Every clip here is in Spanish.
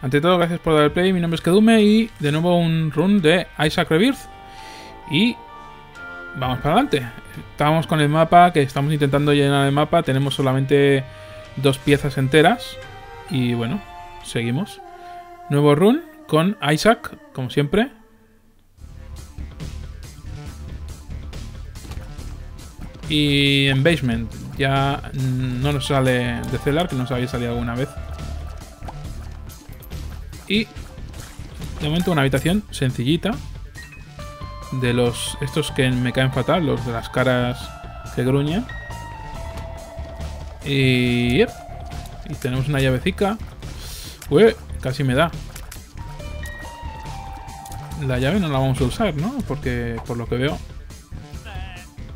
Ante todo, gracias por dar el play, mi nombre es Kedume y de nuevo un run de Isaac Rebirth. Y vamos para adelante. Estamos con el mapa, que estamos intentando llenar el mapa, tenemos solamente dos piezas enteras. Y bueno, seguimos. Nuevo run con Isaac, como siempre. Y en Basement, ya no nos sale de celar, que nos había salido alguna vez. Y de momento una habitación sencillita. De los estos que me caen fatal, los de las caras que gruñen. Y, yep, y tenemos una llavecica. Uy, casi me da. La llave no la vamos a usar, ¿no? Porque por lo que veo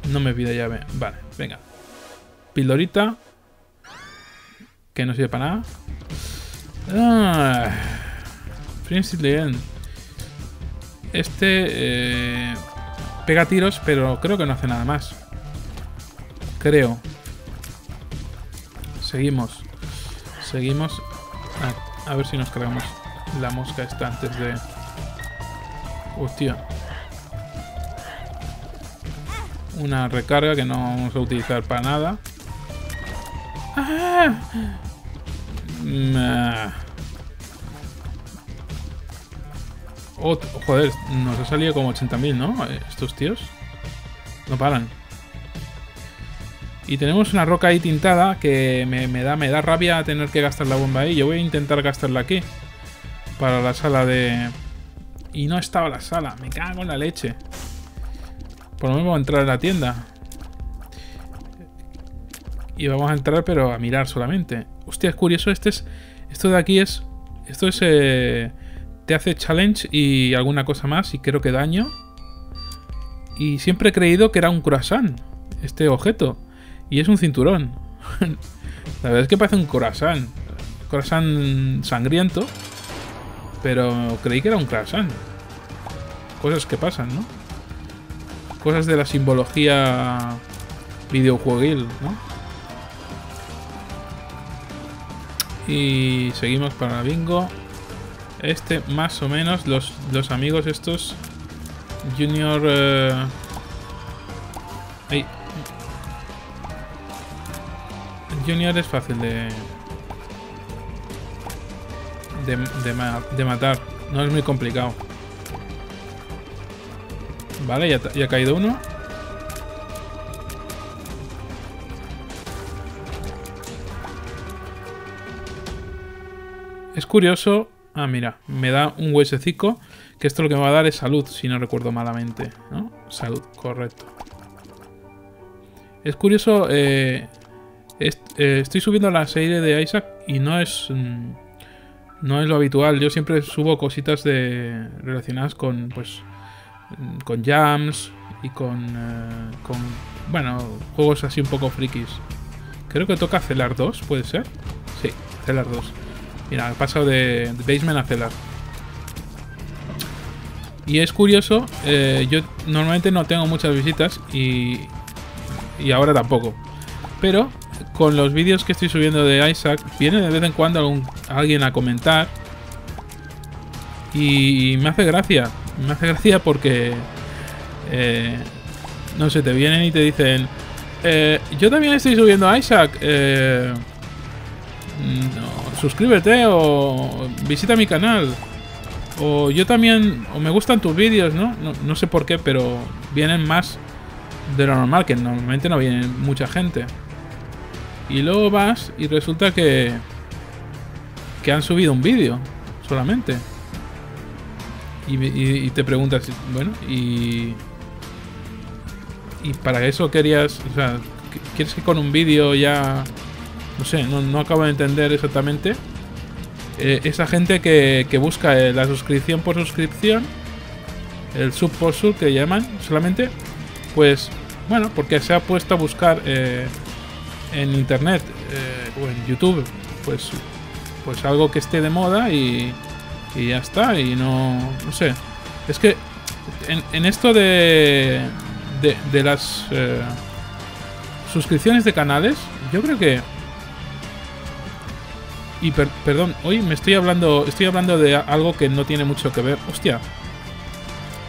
no me pide llave. Vale, venga. Pildorita. Que no sirve para nada. Ah, Prince Leon. Este pega tiros, pero creo que no hace nada más. Creo. Seguimos. Seguimos. A ver si nos cargamos la mosca esta antes de... Hostia. Una recarga que no vamos a utilizar para nada. ¡Ah! Nah. Otro, joder, nos ha salido como 80.000, ¿no? Estos tíos no paran. Y tenemos una roca ahí tintada que me da rabia tener que gastar la bomba ahí. Yo voy a intentar gastarla aquí para la sala de... Y no estaba la sala, me cago en la leche. Por lo menos vamos a entrar en la tienda. Y vamos a entrar, pero a mirar solamente. Hostia, es curioso, esto de aquí es... Esto es... te hace challenge y alguna cosa más, y creo que daño. Y siempre he creído que era un croissant, este objeto. Y es un cinturón. La verdad es que parece un croissant. Croissant sangriento. Pero creí que era un croissant. Cosas que pasan, ¿no? Cosas de la simbología videojueguil, ¿no? Y seguimos para la bingo. Este, más o menos, los amigos estos. Junior... Ahí. Junior es fácil de matar. No es muy complicado. Vale, ya ha caído uno. Es curioso... Ah, mira, me da un huesecico, que esto lo que me va a dar es salud, si no recuerdo malamente, ¿no? Salud, correcto. Es curioso, estoy subiendo la serie de Isaac y no es lo habitual. Yo siempre subo cositas relacionadas con, pues, con jams y con, bueno, juegos así un poco frikis. Creo que toca Celar 2, ¿puede ser? Sí, Celar 2. Mira, he pasado de Basement a Celar. Y es curioso, yo normalmente no tengo muchas visitas y ahora tampoco. Pero con los vídeos que estoy subiendo de Isaac, viene de vez en cuando alguien a comentar. Y me hace gracia. Me hace gracia porque... no sé, te vienen y te dicen... yo también estoy subiendo a Isaac. No, suscríbete o visita mi canal. O yo también, o me gustan tus vídeos, ¿no? No sé por qué, pero vienen más de lo normal, que normalmente no viene mucha gente. Y luego vas y resulta que han subido un vídeo solamente. Y te preguntas, bueno, y para eso querías, o sea, ¿quieres que con un vídeo ya... No sé, no acabo de entender exactamente esa gente que busca la suscripción por suscripción, el sub por sub que llaman solamente, pues bueno, porque se ha puesto a buscar en internet o en YouTube, pues algo que esté de moda y ya está, y no sé, es que en esto de las suscripciones de canales, yo creo que Y perdón, hoy me estoy hablando de algo que no tiene mucho que ver. Hostia.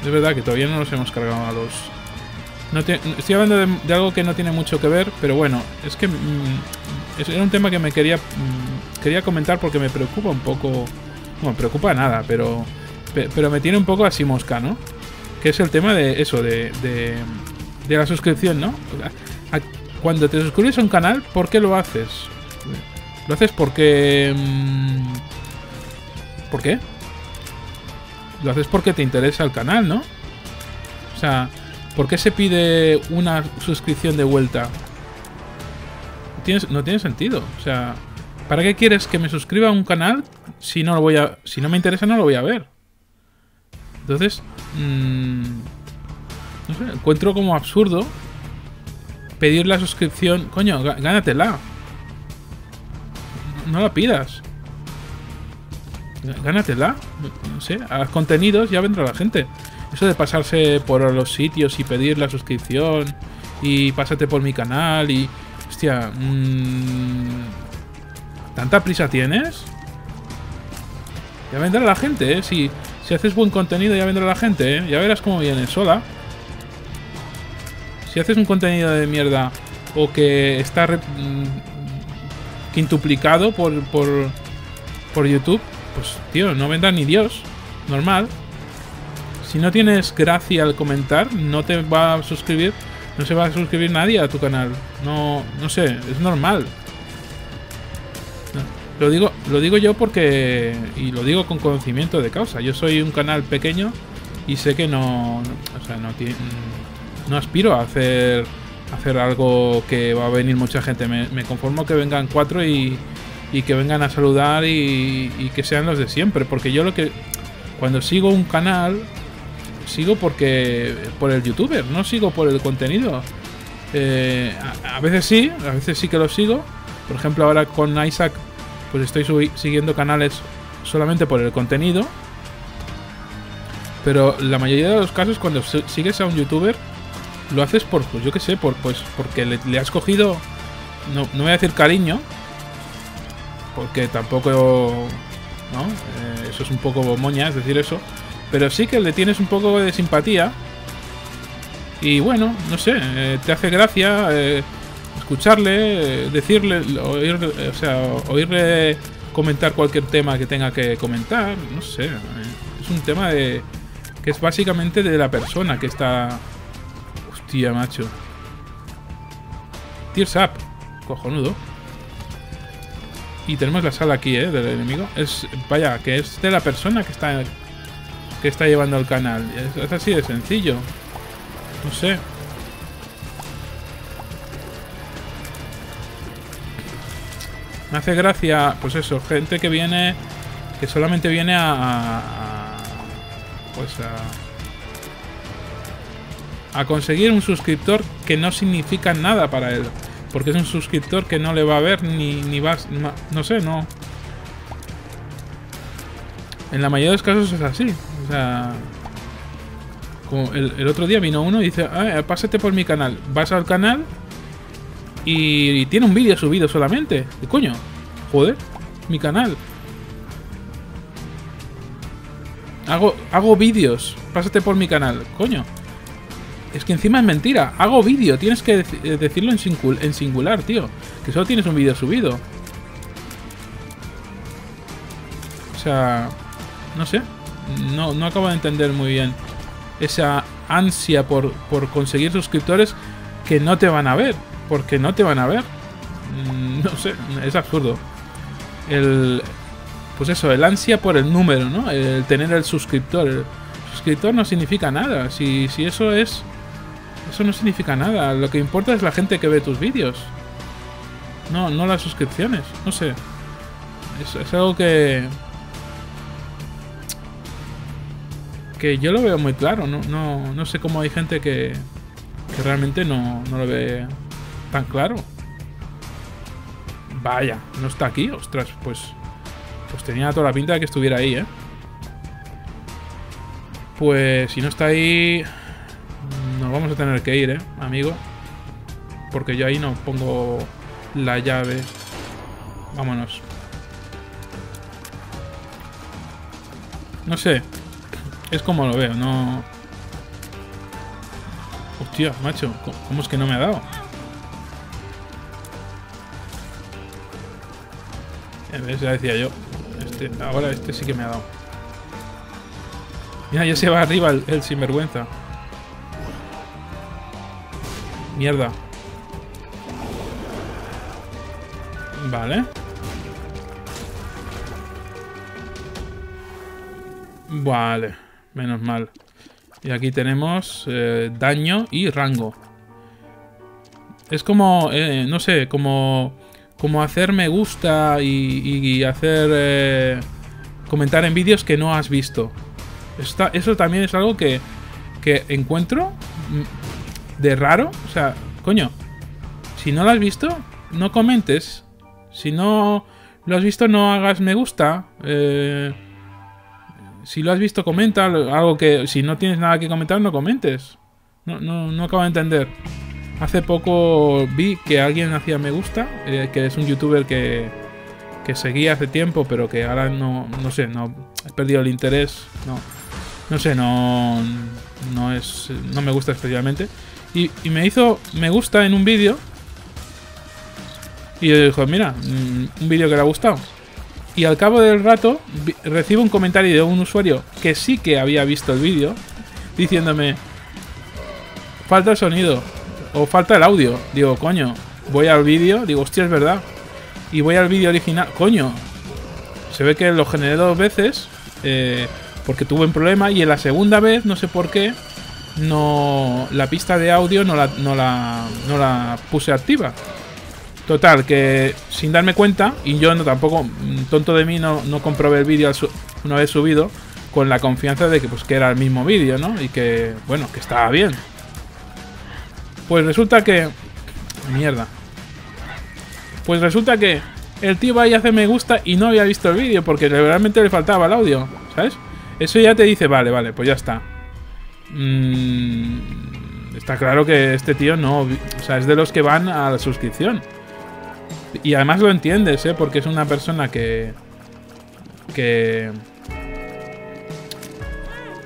Es verdad que todavía no nos hemos cargado a los... estoy hablando de algo que no tiene mucho que ver, pero bueno, es que era un tema que me quería comentar porque me preocupa un poco... Bueno, preocupa nada, pero me tiene un poco así mosca, ¿no? Que es el tema de eso, de la suscripción, ¿no? Cuando te suscribes a un canal, ¿por qué lo haces? ¿Lo haces porque... ¿Por qué? Lo haces porque te interesa el canal, ¿no? O sea, ¿por qué se pide una suscripción de vuelta? No tiene sentido. O sea, ¿para qué quieres que me suscriba a un canal si no lo voy a... si no me interesa, no lo voy a ver? Entonces, no sé, encuentro como absurdo pedir la suscripción. Coño, gánatela. No la pidas. Gánatela. No sé, a los contenidos ya vendrá la gente. Eso de pasarse por los sitios y pedir la suscripción y pásate por mi canal y... Hostia, ¿tanta prisa tienes? Ya vendrá la gente, ¿eh? Si haces buen contenido ya vendrá la gente, ¿eh? Ya verás cómo viene sola. Si haces un contenido de mierda o que está... quintuplicado por YouTube, pues tío, no vendrá ni Dios. Normal. Si no tienes gracia al comentar, no te va a suscribir, no se va a suscribir nadie a tu canal. No sé, es normal. Lo digo yo porque, y lo digo con conocimiento de causa, yo soy un canal pequeño y sé que no aspiro a hacer algo que va a venir mucha gente. Me conformo que vengan 4 y que vengan a saludar y que sean los de siempre, porque yo lo que... cuando sigo un canal, sigo porque por el youtuber, no sigo por el contenido. A veces sí que lo sigo. Por ejemplo, ahora con Isaac pues estoy siguiendo canales solamente por el contenido, pero la mayoría de los casos cuando sigues a un youtuber lo haces por, pues yo qué sé, porque le has cogido, no voy a decir cariño, porque tampoco, ¿no? Eso es un poco moña, es decir eso, pero sí que le tienes un poco de simpatía y bueno, no sé, te hace gracia escucharle, decirle, oírle comentar cualquier tema que tenga que comentar, no sé, es un tema que es básicamente de la persona que está... Tía, macho. Tears up. Cojonudo. Y tenemos la sala aquí, del enemigo. Vaya, que es de la persona que está llevando el canal. Es así de sencillo. No sé. Me hace gracia, pues eso, gente que viene... Que solamente viene a conseguir un suscriptor que no significa nada para él, porque es un suscriptor que no le va a ver ni vas, no sé, no. En la mayoría de los casos es así, o sea, como el otro día vino uno y dice, pásate por mi canal, vas al canal y tiene un vídeo subido solamente. ¿Qué coño? Joder, mi canal. Hago vídeos, pásate por mi canal, coño. Es que encima es mentira. Hago vídeo. Tienes que decirlo en singular, tío. Que solo tienes un vídeo subido. O sea... No sé. No acabo de entender muy bien esa ansia por conseguir suscriptores que no te van a ver. Porque no te van a ver. No sé. Es absurdo. Pues eso, el ansia por el número, ¿no? El tener el suscriptor. El suscriptor no significa nada. Si eso es... Eso no significa nada. Lo que importa es la gente que ve tus vídeos. No las suscripciones. No sé. Es algo que... Que yo lo veo muy claro. No sé cómo hay gente que realmente no lo ve tan claro. Vaya, no está aquí. Ostras, pues tenía toda la pinta de que estuviera ahí, ¿eh? Pues si no está ahí... Nos vamos a tener que ir, amigo. Porque yo ahí no pongo la llave. Vámonos. No sé. Es como lo veo, no... Hostia, macho. ¿Cómo es que no me ha dado? A ver, ya decía yo. Ahora este sí que me ha dado. Mira, ya se va arriba el sinvergüenza. Mierda. Vale. Vale. Menos mal. Y aquí tenemos daño y rango. Es como... no sé, como hacer me gusta y hacer... comentar en vídeos que no has visto. Eso también es algo que encuentro de raro. O sea, coño, si no lo has visto, no comentes. Si no lo has visto, no hagas me gusta. Si lo has visto, comenta algo que... Si no tienes nada que comentar, no comentes. No acabo de entender. Hace poco vi que alguien hacía me gusta, que es un youtuber que seguía hace tiempo, pero que ahora no sé, he perdido el interés. No me gusta especialmente. Y me hizo me gusta en un vídeo. Y yo dije, mira, un vídeo que le ha gustado. Y al cabo del rato recibo un comentario de un usuario que sí que había visto el vídeo, diciéndome, falta el sonido o falta el audio. Digo, coño, voy al vídeo, digo, hostia, es verdad. Y voy al vídeo original, coño, se ve que lo generé dos veces, porque tuve un problema, y en la segunda vez, no sé por qué, la pista de audio no la puse activa. Total, que sin darme cuenta, y yo no tampoco, tonto de mí, no comprobé el vídeo una vez subido, con la confianza de que, pues, que era el mismo vídeo, ¿no? Y que, bueno, que estaba bien. Pues resulta que... Mierda. Pues resulta que el tío va y hace me gusta y no había visto el vídeo porque realmente le faltaba el audio, ¿sabes? Eso ya te dice, vale, vale, pues ya está. Está claro que este tío no... O sea, es de los que van a la suscripción. Y además lo entiendes, ¿eh? Porque es una persona que...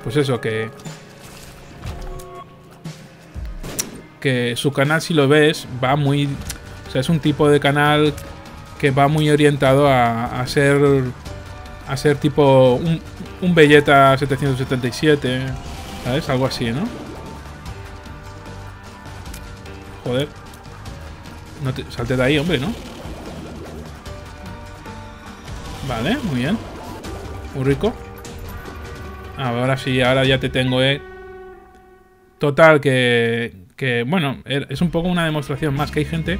Pues eso, que su canal, si lo ves, va muy... O sea, es un tipo de canal que va muy orientado a ser tipo un Vegeta 777, ¿sabes? Algo así, ¿no? Joder. No te salte de ahí, hombre, ¿no? Vale, muy bien. Muy rico. Ahora sí, ahora ya te tengo, ¿eh? Total, que bueno, es un poco una demostración más que hay gente...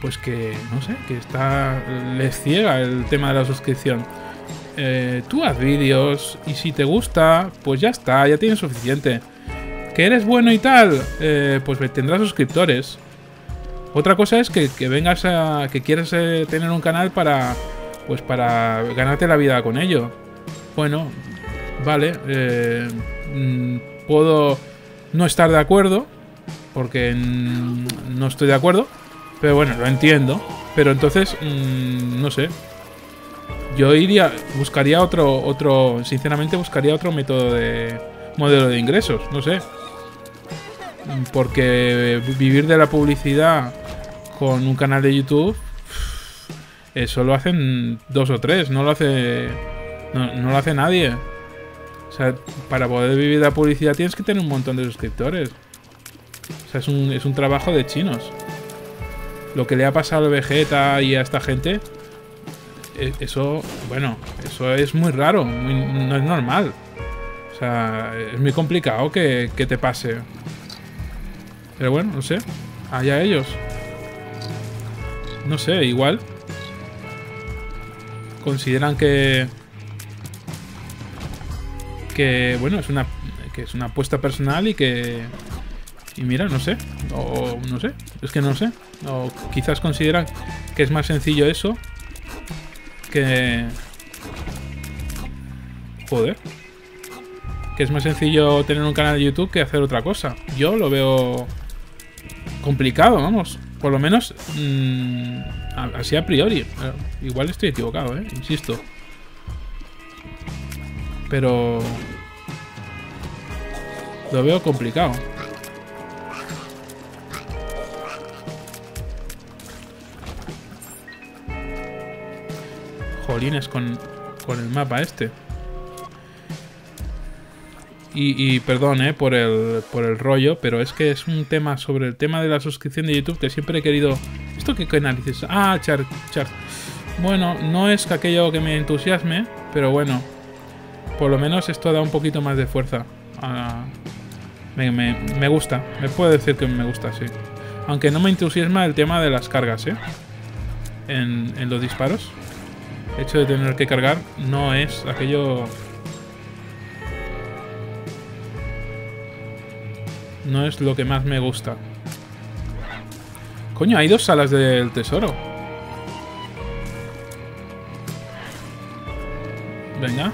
Pues que, no sé, que está... Les ciega el tema de la suscripción. Tú haz vídeos y si te gusta, pues ya está, ya tienes suficiente. Que eres bueno y tal, pues tendrás suscriptores. Otra cosa es que vengas a... Que quieras tener un canal para... Pues para ganarte la vida con ello. Bueno, vale. Puedo no estar de acuerdo, porque no estoy de acuerdo. Pero bueno, lo entiendo. Pero entonces, no sé. Yo iría... Buscaría otro... Sinceramente buscaría otro método de... Modelo de ingresos, no sé. Porque vivir de la publicidad con un canal de YouTube... Eso lo hacen dos o tres. No lo hace... No lo hace nadie. O sea, para poder vivir de la publicidad tienes que tener un montón de suscriptores. O sea, es un trabajo de chinos. Lo que le ha pasado a Vegeta y a esta gente, eso, bueno, eso es muy raro, no es normal. O sea, es muy complicado que te pase. Pero bueno, no sé, allá ellos. No sé, igual consideran que bueno, es una apuesta personal y que... Y mira, no sé, o no sé, es que no sé. O quizás consideran que es más sencillo eso que... Joder. Que es más sencillo tener un canal de YouTube que hacer otra cosa. Yo lo veo complicado, vamos. Por lo menos así a priori. Igual estoy equivocado, insisto. pero lo veo complicado. Jolines con el mapa este. Y perdón, por el rollo, pero es que es un tema sobre el tema de la suscripción de YouTube que siempre he querido... ¿Esto qué análisis? Ah, Charge. Bueno, no es aquello que me entusiasme, pero bueno, por lo menos esto da un poquito más de fuerza. Me gusta, me puedo decir que me gusta, sí. Aunque no me entusiasma el tema de las cargas, en los disparos. El hecho de tener que cargar no es aquello... No es lo que más me gusta. Coño, hay dos salas del tesoro. Venga.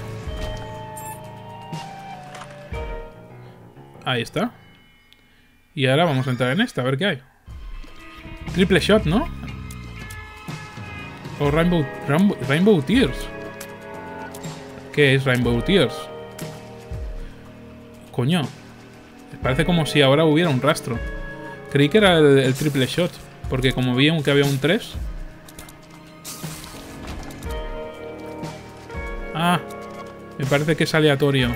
Ahí está. Y ahora vamos a entrar en esta, a ver qué hay. Triple Shot, ¿no? O Rainbow Tears. ¿Qué es Rainbow Tears? Coño. Parece como si ahora hubiera un rastro. Creí que era el triple shot, porque como vi que había un 3. Ah, me parece que es aleatorio.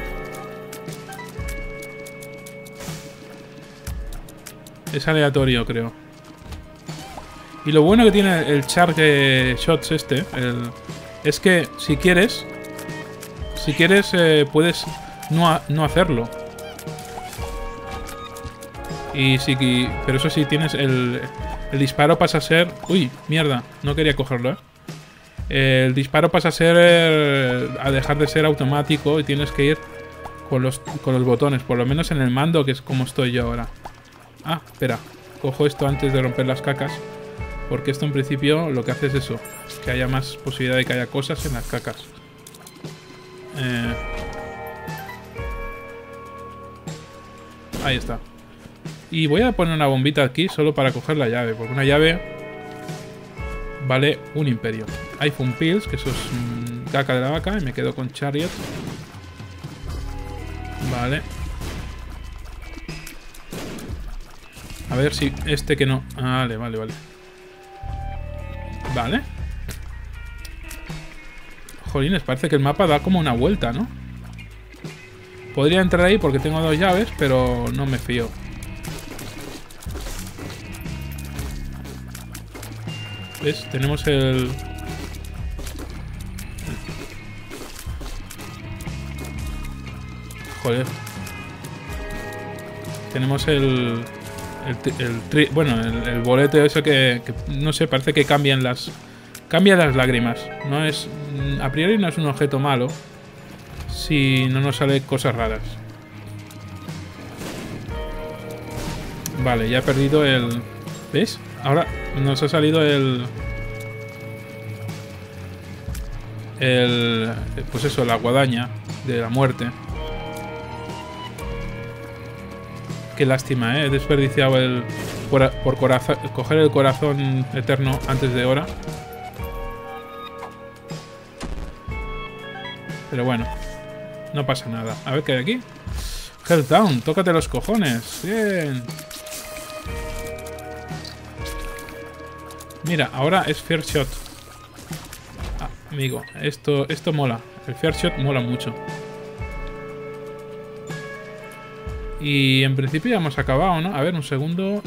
Es aleatorio, creo. Y lo bueno que tiene el charge shots es que si quieres puedes no hacerlo. Pero eso sí, tienes el disparo pasa a ser... Uy, mierda, no quería cogerlo, El disparo pasa a ser... a dejar de ser automático y tienes que ir con los botones, por lo menos en el mando, que es como estoy yo ahora. Ah, espera, cojo esto antes de romper las cacas, porque esto en principio lo que hace es eso, que haya más posibilidad de que haya cosas en las cacas. Ahí está. Y voy a poner una bombita aquí solo para coger la llave, porque una llave vale un imperio. iPhone Pills, que eso es caca de la vaca, y me quedo con Chariot. Vale. A ver si este que no... Vale, vale, vale. Vale. Jolines, parece que el mapa da como una vuelta, ¿no? Podría entrar ahí porque tengo dos llaves, pero no me fío. ¿Ves? Tenemos el... Joder. Tenemos el bolete ese que no sé, parece que cambian las lágrimas. No es... A priori no es un objeto malo si no nos salen cosas raras. Vale, ya he perdido el... ¿Ves? Ahora nos ha salido el... Pues eso, la guadaña de la muerte. Qué lástima, He desperdiciado el... Por corazón, coger el corazón eterno antes de hora. Pero bueno, no pasa nada. A ver qué hay aquí. Health Down, tócate los cojones. Bien. Mira, ahora es First Shot. Ah, amigo, esto mola. El First Shot mola mucho. Y en principio ya hemos acabado, ¿no? A ver, un segundo.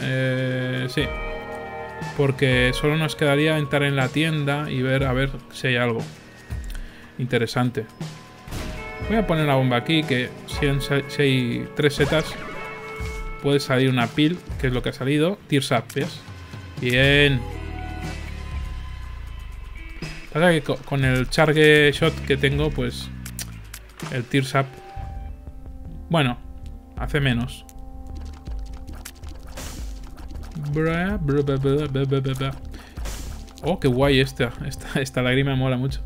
Sí. Porque solo nos quedaría entrar en la tienda y ver a ver si hay algo interesante. Voy a poner la bomba aquí, que si hay 3 setas, puede salir una pill, que es lo que ha salido. Tears up, ¿ves? Bien. Pasa que con el charge shot que tengo, pues el tears up, bueno, hace menos. Oh, qué guay esta lágrima, mola mucho.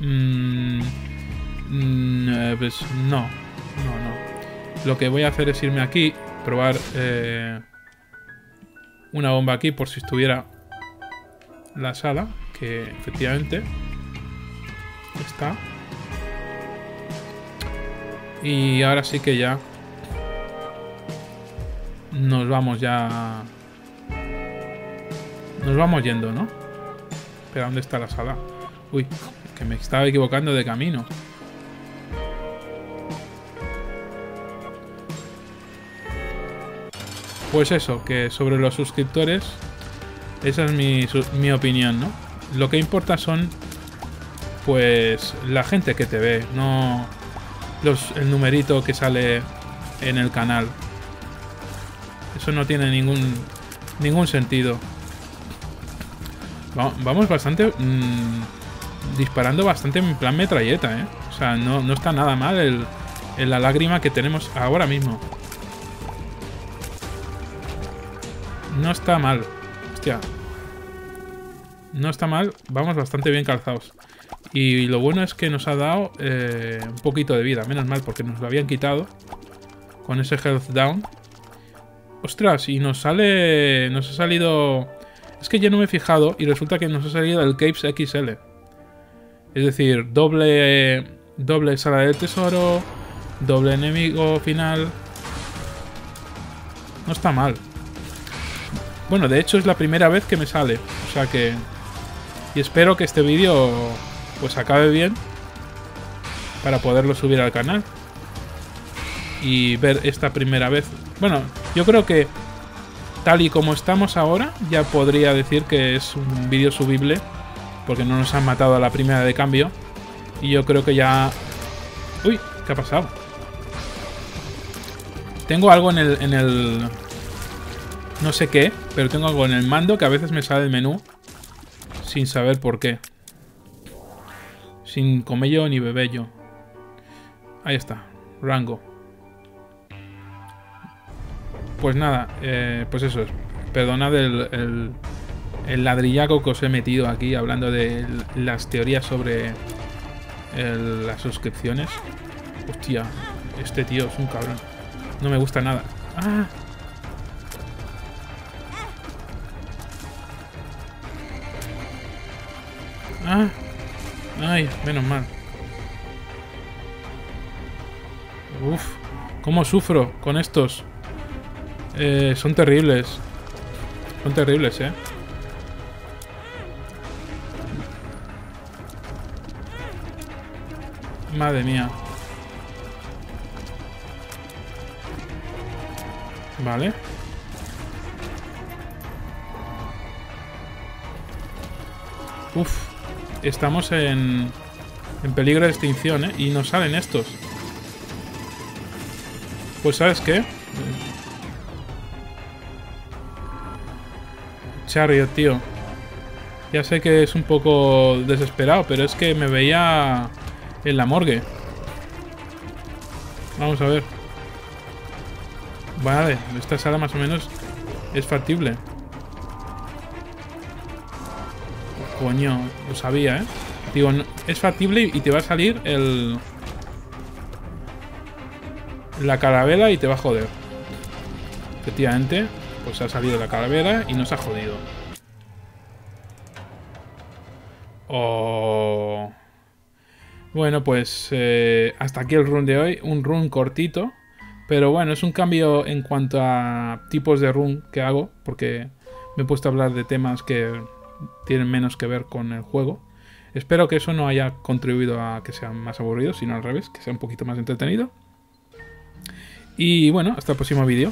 Pues no. Lo que voy a hacer es irme aquí, probar una bomba aquí por si estuviera la sala. Que efectivamente está. Y ahora sí que ya nos vamos nos vamos yendo, ¿no? Espera, ¿dónde está la sala? Uy, que me estaba equivocando de camino. Pues eso, que sobre los suscriptores, esa es mi opinión, ¿no? Lo que importa son, pues, la gente que te ve, no el numerito que sale en el canal. Eso no tiene ningún sentido. Vamos bastante... disparando bastante en plan metralleta, ¿eh? O sea, no está nada mal la lágrima que tenemos ahora mismo. No está mal. Hostia. No está mal. Vamos bastante bien calzados. Y lo bueno es que nos ha dado un poquito de vida. Menos mal, porque nos lo habían quitado con ese Health Down. Ostras, y nos sale... Nos ha salido... Es que yo no me he fijado y resulta que nos ha salido el Cape XL. Es decir, doble sala del tesoro, doble enemigo final. No está mal. Bueno, de hecho es la primera vez que me sale. O sea que... Y espero que este vídeo pues acabe bien para poderlo subir al canal y ver esta primera vez. Bueno, yo creo que tal y como estamos ahora ya podría decir que es un vídeo subible, porque no nos han matado a la primera de cambio. Y yo creo que ya... Uy, ¿qué ha pasado? Tengo algo en el... No sé qué, pero tengo algo en el mando que a veces me sale el menú sin saber por qué. Sin comello ni bebello. Ahí está, rango. Pues nada, pues eso es. Perdonad el ladrillaco que os he metido aquí hablando de las teorías sobre las suscripciones. Hostia, este tío es un cabrón. No me gusta nada. ¡Ah! ¡Ah! ¡Ay! Menos mal. Uf, cómo sufro con estos. Son terribles. Son terribles, ¿eh? Madre mía. Vale. Uf. Estamos en peligro de extinción, ¿eh? Y nos salen estos. Pues, ¿sabes qué? Chariot, tío. Ya sé que es un poco desesperado, pero es que me veía... En la morgue. Vamos a ver. Vale, esta sala más o menos es factible. Coño, lo sabía, ¿eh? Digo, no, es factible y te va a salir el... La calavera y te va a joder. Efectivamente, pues ha salido la calavera y nos ha jodido. Oh... Bueno, pues hasta aquí el run de hoy, un run cortito, pero bueno, es un cambio en cuanto a tipos de run que hago, porque me he puesto a hablar de temas que tienen menos que ver con el juego. Espero que eso no haya contribuido a que sean más aburridos, sino al revés, que sea un poquito más entretenido. Y bueno, hasta el próximo vídeo.